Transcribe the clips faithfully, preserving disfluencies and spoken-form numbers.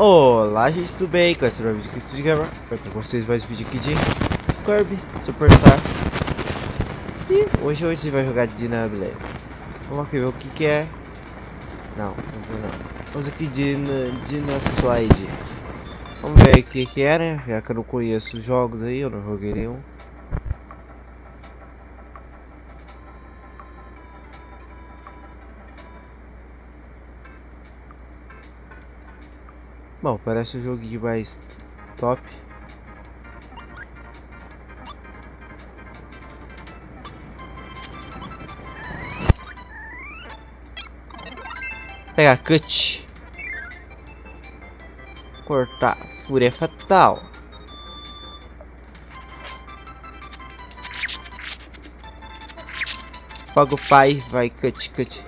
Olá gente, tudo bem? Com esse vídeo aqui de gravar para vocês mais vídeo aqui de Kirby Super Star. E hoje a gente vai jogar de Dyna Blade. Vamos aqui ver o que que é. Não, não não. Vamos aqui de Dyna Blade. Vamos ver o que que é, né? Já que eu não conheço os jogos aí, eu não joguei nenhum. Bom, parece um joguinho mais top. Pega cut. Cortar. Fúria fatal. Paga o pai. Vai cut, cut.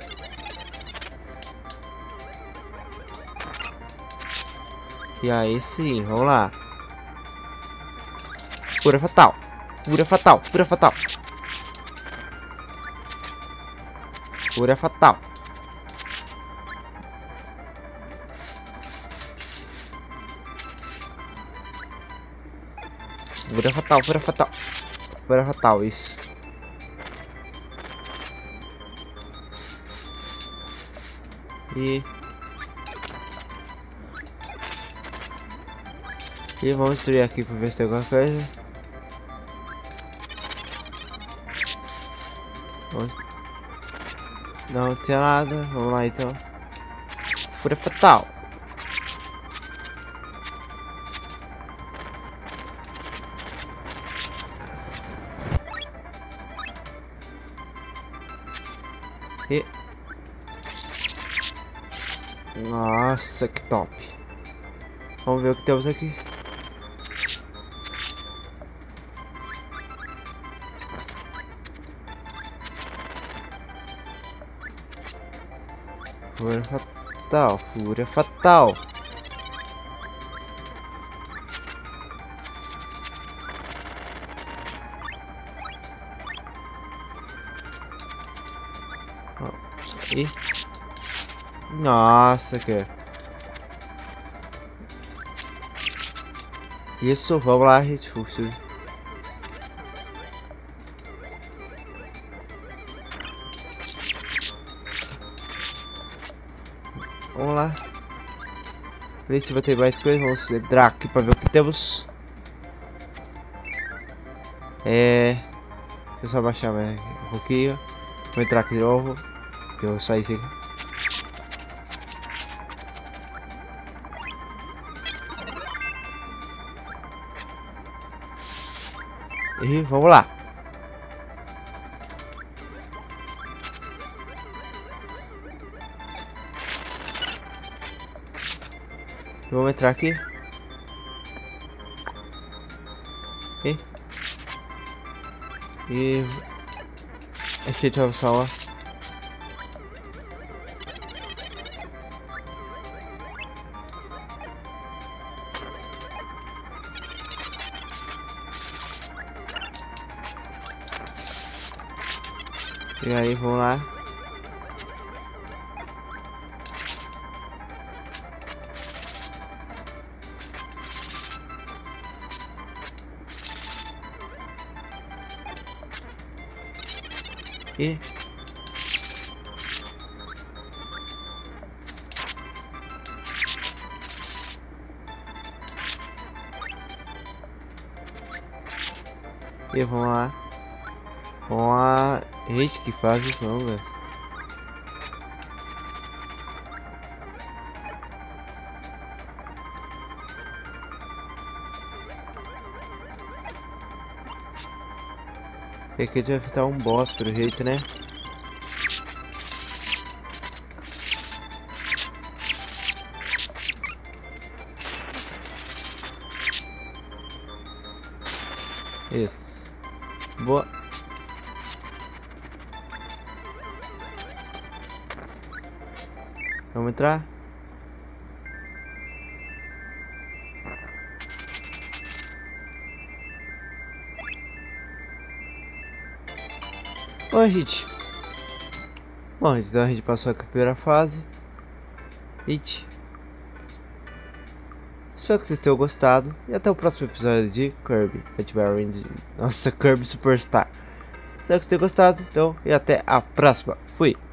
E aí sim, vamos lá. Fúria fatal. Fúria fatal. Fúria fatal. Fúria fatal. Fúria fatal. Fúria fatal. Fúria fatal, isso. E... E vamos destruir aqui para ver se tem alguma coisa. Não tem nada, vamos lá então. Fúria fatal. E... Nossa, que top. Vamos ver o que temos aqui. Fúria fatal, fúria fatal. E... Nossa, que... Isso, vamos lá, gente. Vamos lá. Ver se vai ter mais coisas. Vamos entrar aqui pra ver o que temos. É... Deixa eu só baixar mais um pouquinho. Vou entrar aqui de novo. Eu vou sair assim. E vamos lá. Vamos entrar aqui. E... E... Achei de avançar lá. E aí, vamos lá. E... E vamos lá. Vamos lá. Gente, que faz isso não, velho. E aqui deve estar um boss pelo jeito, né? Isso. Boa. Vamos entrar? Bom, gente. Bom, então a gente passou a primeira fase. Gente. Espero que vocês tenham gostado e até o próximo episódio de Kirby. Nossa, Kirby Super Star. Espero que vocês tenham gostado, então, e até a próxima. Fui!